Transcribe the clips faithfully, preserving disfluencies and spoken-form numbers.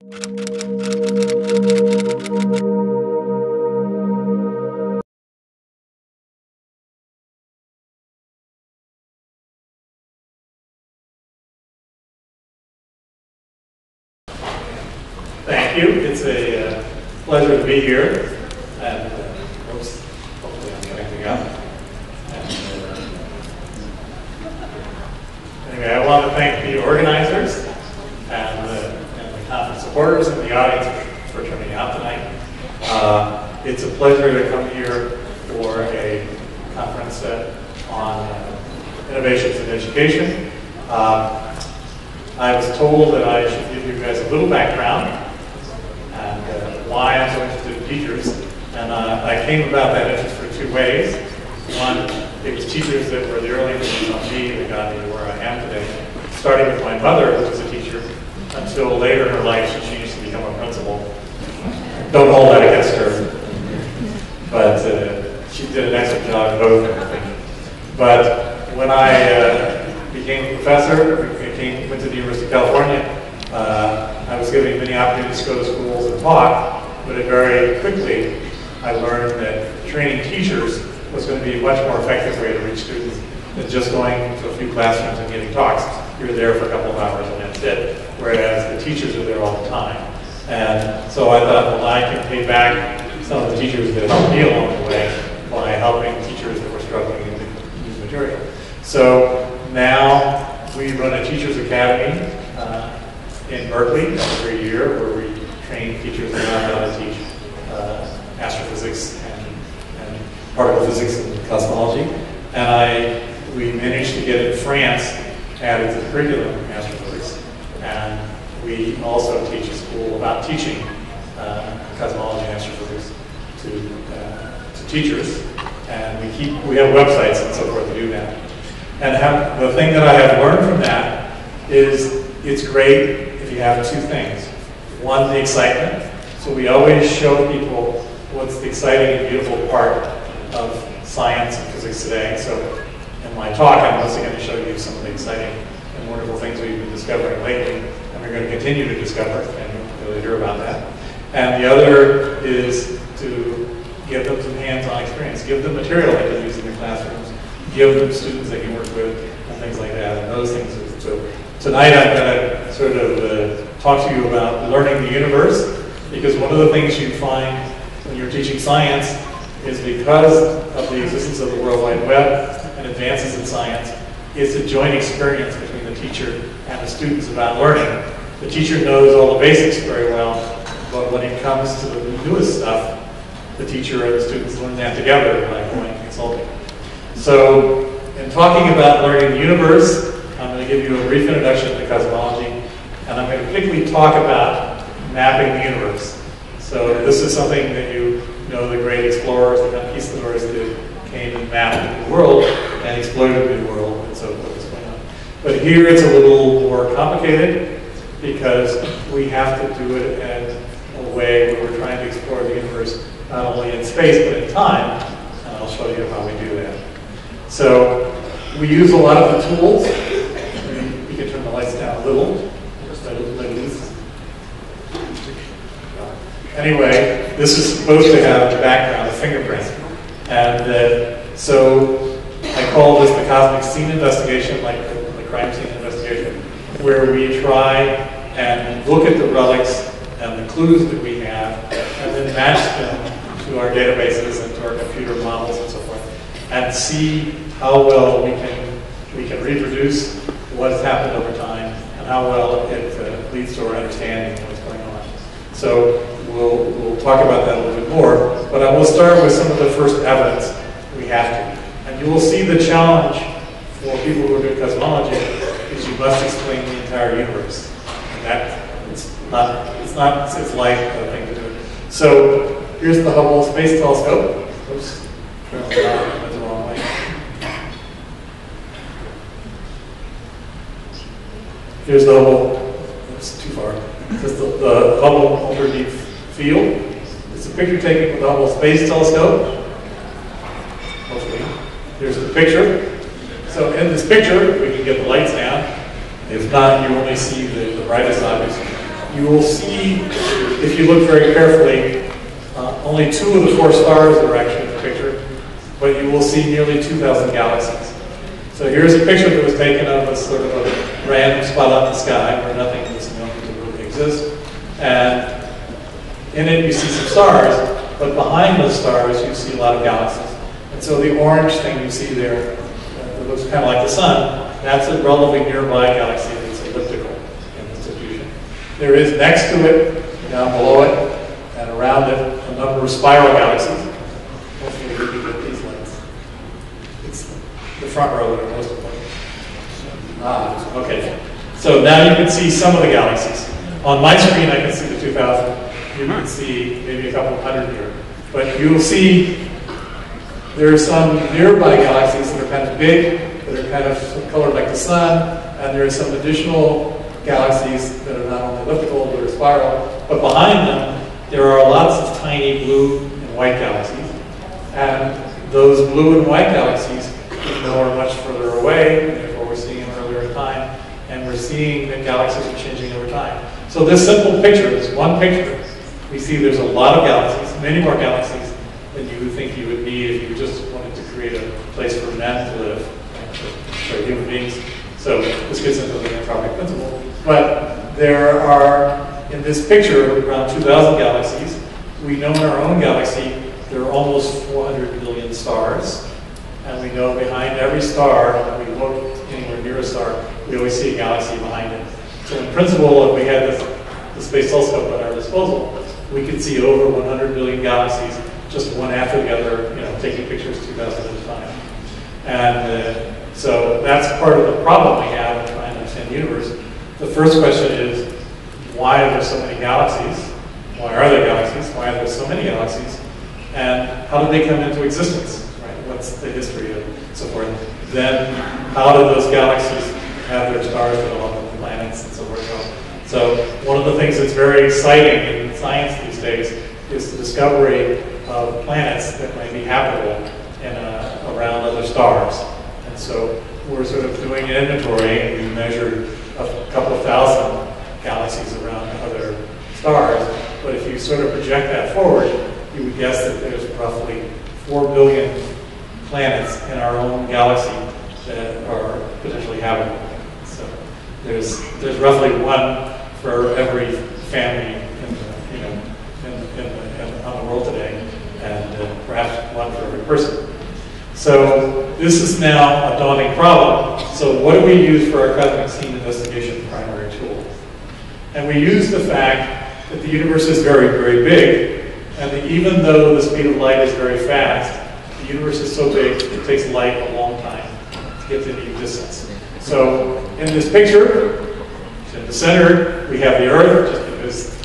Thank you. It's a uh, pleasure to be here. And uh, oops, hopefully I'm connecting up. And, uh, anyway, I want to thank the organizers and the, and the conference supporters and the audience for turning out tonight. Uh, it's a pleasure to come here for a conference on uh, innovations in education. Uh, I was told that I should give you guys a little background. Why I'm so interested in teachers. And uh, I came about that interest for two ways. One, it was teachers that were the early influence on me that got me to where I am today, starting with my mother, who was a teacher, until later in her life she changed to become a principal. Don't hold that against her. But uh, she did an excellent job of both, I think. But when I uh, became a professor, became, went to the University of California, uh, I was given many opportunities to go to schools and talk, but very quickly I learned that training teachers was going to be a much more effective way to reach students than just going to a few classrooms and giving talks. You're there for a couple of hours and that's it, whereas the teachers are there all the time. And so I thought, well, I can pay back some of the teachers that helped me along the way by helping teachers that were struggling to use material. So now we run a teachers academy uh, in Berkeley every year, where we train teachers around how to teach uh, astrophysics and, and particle physics and cosmology. And I, we managed to get in France added to the curriculum in astrophysics. And we also teach a school about teaching uh, cosmology and astrophysics to, uh, to teachers. And we keep, we have websites and so forth to do that. And have, the thing that I have learned from that is it's great if you have two things. One, the excitement. So we always show people what's the exciting and beautiful part of science and physics today. So in my talk, I'm mostly going to show you some of the exciting and wonderful things we've been discovering lately, and we're going to continue to discover, and you'll hear about that. And the other is to give them some hands-on experience. Give them material they can use in their classrooms. Give them students they can work with, and things like that. And those things are so. Tonight I'm going to sort of uh, talk to you about learning the universe, because one of the things you find when you're teaching science is because of the existence of the World Wide Web and advances in science, it's a joint experience between the teacher and the students about learning. The teacher knows all the basics very well, but when it comes to the newest stuff, the teacher and the students learn that together by going and consulting. So in talking about learning the universe, I'm going to give you a brief introduction to cosmology, and I'm going to quickly talk about mapping the universe. So this is something that you know the great explorers, the conquistadors did, came and mapped the world and exploited the world and so forth. But here it's a little more complicated because we have to do it in a way where we're trying to explore the universe not only in space but in time, and I'll show you how we do that. So we use a lot of the tools. You can turn the lights down a little. Anyway, this is supposed to have the background of fingerprint. And uh, so I call this the cosmic scene investigation, like the crime scene investigation, where we try and look at the relics and the clues that we have and then match them to our databases and to our computer models and so forth, and see how well we can, we can reproduce what has happened over time, and how well it uh, leads to our understanding of what's going on. So we'll, we'll talk about that a little bit more, but I will start with some of the first evidence we have to. And you will see the challenge for people who are doing cosmology is you must explain the entire universe. And that, it's not, it's not, it's like the thing to do. So here's the Hubble Space Telescope. Oops, turn it on. Here's the Hubble, it's too far, this is the, the Hubble ultra-deep field. It's a picture taken with the Hubble Space Telescope. Hopefully. Here's the picture. So in this picture, we can get the lights down. If not, you only see the, the brightest objects. you will see, if you look very carefully, uh, only two of the four stars that are actually in the picture, but you will see nearly two thousand galaxies. So here's a picture that was taken of a sort of a random spot out in the sky where nothing is known to really exist. And in it you see some stars, but behind those stars you see a lot of galaxies. And so the orange thing you see there, that looks kind of like the sun, that's a relatively nearby galaxy that's elliptical in its diffusion. There is next to it, down below it, and around it, a number of spiral galaxies. Hopefully we can get these lights. It's the front row that are most important. Ah, okay. So now you can see some of the galaxies. On my screen I can see the two thousand. You can see maybe a couple hundred here. But you'll see there are some nearby galaxies that are kind of big, that are kind of colored like the sun, and there are some additional galaxies that are not only elliptical, but are spiral. But behind them, there are lots of tiny blue and white galaxies. And those blue and white galaxies, even though are much further away, and therefore we're seeing them earlier in time, and we're seeing that galaxies are changing over time. So this simple picture, this one picture, we see there's a lot of galaxies, many more galaxies than you would think you would need if you just wanted to create a place for man to live, for human beings. So this gets into the anthropic principle. But there are, in this picture, around two thousand galaxies. We know in our own galaxy there are almost four hundred million stars. And we know behind every star, when we look anywhere near a star, we always see a galaxy behind it. So in principle, if we had this, the space telescope at our disposal, we could see over one hundred million galaxies, just one after the other, you know, taking pictures two thousand at a time. And uh, so that's part of the problem we have in trying to understand the universe. The first question is, why are there so many galaxies? Why are there galaxies? Why are there so many galaxies? And how did they come into existence? Right? What's the history of it, so forth? Then how do those galaxies have their stars that along with planets and so forth? So one of the things that's very exciting science these days is the discovery of planets that might be habitable in a, around other stars. And so we're sort of doing an inventory, and we measured a couple of thousand galaxies around other stars. But if you sort of project that forward, you would guess that there's roughly four billion planets in our own galaxy that are potentially habitable. So there's, there's roughly one for every family world today, and uh, perhaps one for every person. So this is now a daunting problem. So what do we use for our cosmic scene investigation primary tool? And we use the fact that the universe is very, very big, and that even though the speed of light is very fast, the universe is so big it takes light a long time to get to any distance. So in this picture, in the center, we have the Earth, just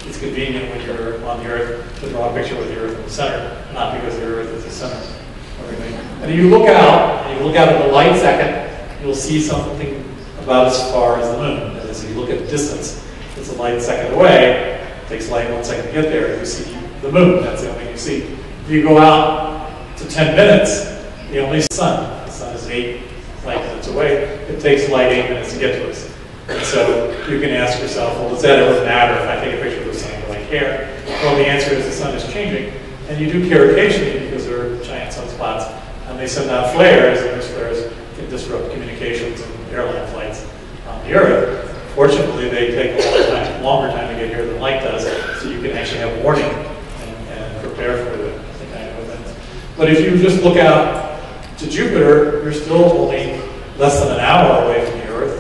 because it's convenient when you're on the Earth to draw a picture with the Earth in the center, not because the Earth is the center of everything. And if you look out, and you look out at the light second, you'll see something about as far as the moon. And as you look at distance, it's a light second away, it takes light one second to get there, you see the moon, that's the only thing you see. If you go out to ten minutes, the only sun, the sun is eight light minutes away, it takes light eight minutes to get to us. And so you can ask yourself, well, does that ever matter if I take a picture of the sun do I care? Well, the answer is the sun is changing, and you do care occasionally because there are giant sunspots, and they send out flares, and those flares can disrupt communications and airline flights on the Earth. Fortunately, they take a long time, longer time to get here than light does, so you can actually have warning and, and prepare for the, the kind of events. But if you just look out to Jupiter, you're still only less than an hour away from the Earth.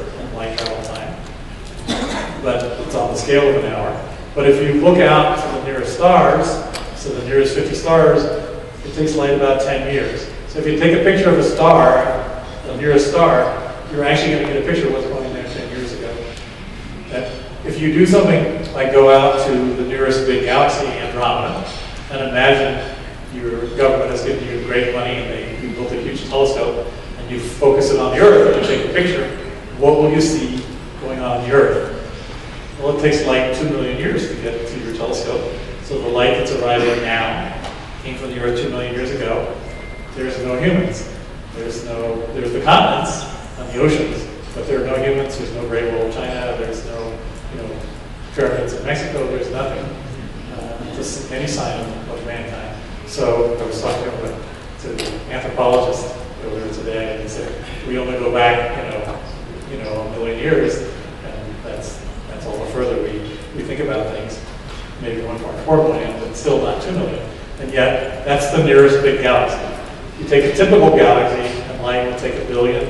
But it's on the scale of an hour. But if you look out to the nearest stars, so the nearest fifty stars, it takes light about ten years. So if you take a picture of a star, the nearest star, you're actually going to get a picture of what's going on there ten years ago. And if you do something like go out to the nearest big galaxy, Andromeda, and imagine your government has given you great money and they, you built a huge telescope and you focus it on the Earth and you take a picture, what will you see going on on the Earth? Well, it takes light two million years to get to your telescope. So the light that's arriving now came from the Earth two million years ago. There's no humans. There's no. There's the continents and the oceans, but there are no humans. There's no Great Wall of China. There's no, you know, pyramids in Mexico, there's nothing, uh, just any sign of, of mankind. So I was talking to, to the anthropologist earlier today, and he said, we only go back, you know, you know, a million years, and that's that's all the further we, we think about things. Maybe one point four million, but still not two million. And yet, that's the nearest big galaxy. You take a typical galaxy, and light will take a billion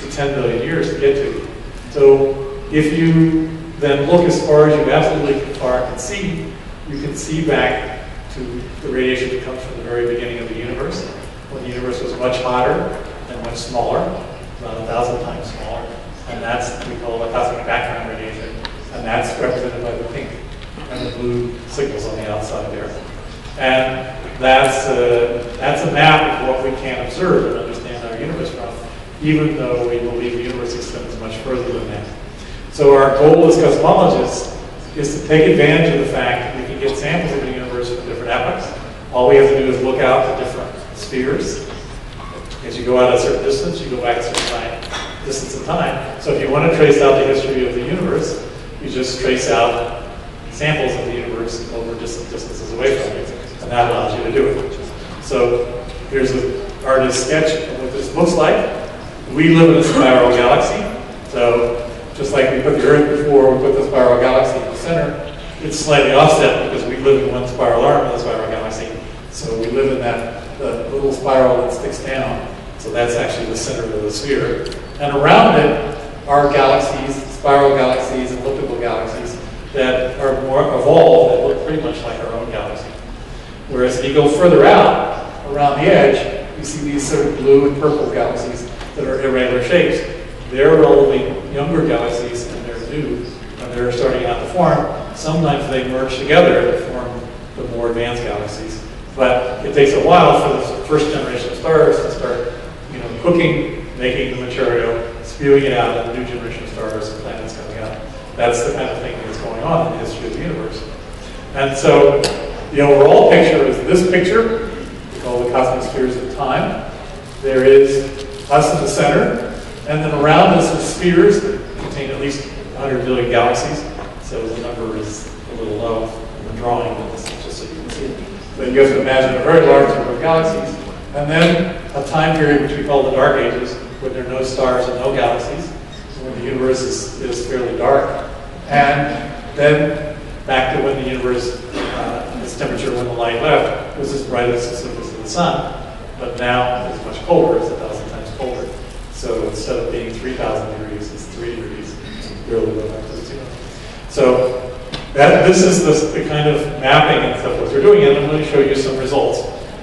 to ten billion years to get to. So if you then look as far as you absolutely far can see, you can see back to the radiation that comes from the very beginning of the universe, when the universe was much hotter and much smaller, about a thousand times smaller. And that's what we call the cosmic background radiation. And that's represented by the pink and the blue signals on the outside there. And that's a, that's a map of what we can observe and understand our universe from, even though we believe the universe extends much further than that. So our goal as cosmologists is to take advantage of the fact that we can get samples of the universe from different epochs. All we have to do is look out to different spheres. As you go out a certain distance, you go back a certain time, distance in time. So if you want to trace out the history of the universe, you just trace out samples of the universe over distant distances away from it, and that allows you to do it. So here's an artist's sketch of what this looks like. We live in a spiral galaxy, so just like we put the Earth before, we put the spiral galaxy in the center. It's slightly offset because we live in one spiral arm of the spiral galaxy, so we live in that the little spiral that sticks down. So that's actually the center of the sphere, and around it are galaxies, spiral galaxies, elliptical galaxies that are more evolved, that look pretty much like our own galaxy. Whereas if you go further out, around the edge, you see these sort of blue and purple galaxies that are irregular shapes. They're relatively younger galaxies, and they're new, and they're starting out to form. Sometimes they merge together to form the more advanced galaxies. But it takes a while for the first generation of stars to start, you know, cooking, making the material, spewing it out, and the new generation of stars and planets coming out. That's the kind of thing that's going on in the history of the universe. And so the overall picture is this picture, called the cosmic spheres of time. There is us in the center, and then around us are spheres that contain at least one hundred billion galaxies. So the number is a little low in the drawing, but this is just so you can see it. But you have to imagine a very large number of galaxies. And then a time period which we call the dark ages, when there are no stars and no galaxies, when the universe is, is fairly dark. And then back to when the universe, uh, its temperature when the light left, was as bright as the surface of the sun. But now it's much colder, it's a thousand times colder. So instead of being three thousand degrees, it's three degrees. Really low activity. So that, this is the, the kind of mapping and stuff that we're doing, and I'm going to show you some results.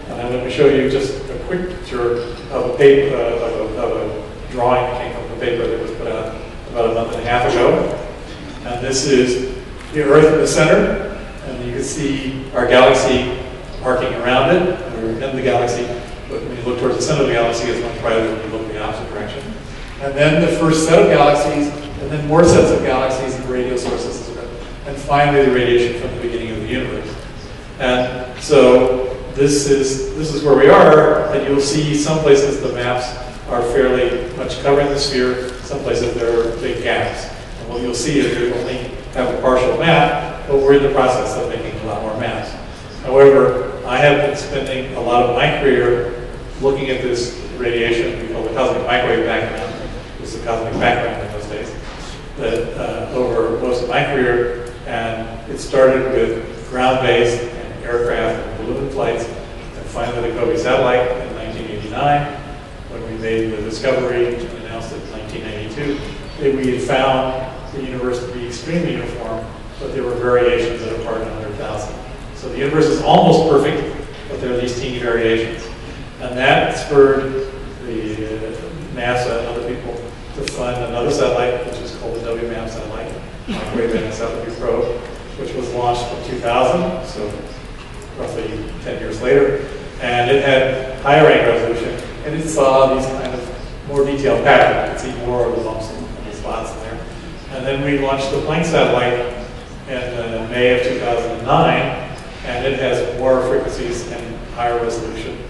And I'm going to show you just a quick picture of a paper, of a, of a drawing that came from a paper that was put out about a month and a half ago. And this is the Earth in the center, and you can see our galaxy arcing around it. We're in the galaxy, but when you look towards the center of the galaxy, it's much brighter than when you look in the opposite direction. And then the first set of galaxies, and then more sets of galaxies and radio sources, and finally the radiation from the beginning of the universe. And so this is this is where we are, and you'll see some places the maps are fairly much covering the sphere, some places there are big gaps. Well, you'll see if you only have a partial map, but we're in the process of making a lot more maps. However, I have been spending a lot of my career looking at this radiation we call the cosmic microwave background. It was the cosmic background in those days. That uh, over most of my career, and it started with ground-based and aircraft and balloon flights, and finally the COBE satellite in nineteen eighty-nine, when we made the discovery and announced it in nineteen ninety-two, that we had found the universe to be extremely uniform, but there were variations that are part of one hundred thousand. So the universe is almost perfect, but there are these teeny variations. And that spurred the uh, NASA and other people to fund another satellite, which is called the W MAP satellite, microwave anisotropy probe, which was launched in two thousand, so roughly ten years later. And it had higher rank resolution, and it saw these kind of more detailed patterns. You could see more of the lumps and the spots in there. And then we launched the Planck satellite in uh, May of two thousand nine, and it has more frequencies and higher resolution